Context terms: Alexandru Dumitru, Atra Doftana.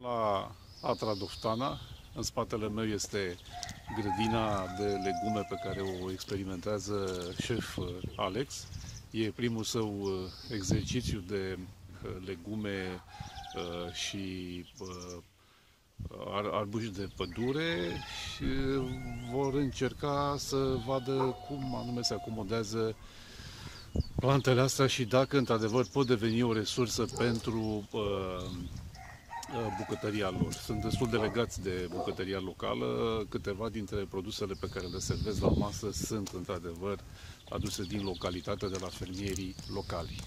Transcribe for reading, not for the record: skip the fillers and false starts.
La Atra Doftana, în spatele meu, este grădina de legume pe care o experimentează șef Alex. E primul său exercițiu de legume și arbuși de pădure și vor încerca să vadă cum anume se acomodează plantele astea și dacă într-adevăr pot deveni o resursă pentru bucătăria lor. Sunt destul de legați de bucătăria locală. Câteva dintre produsele pe care le servez la masă sunt într-adevăr aduse din localitate, de la fermierii locali.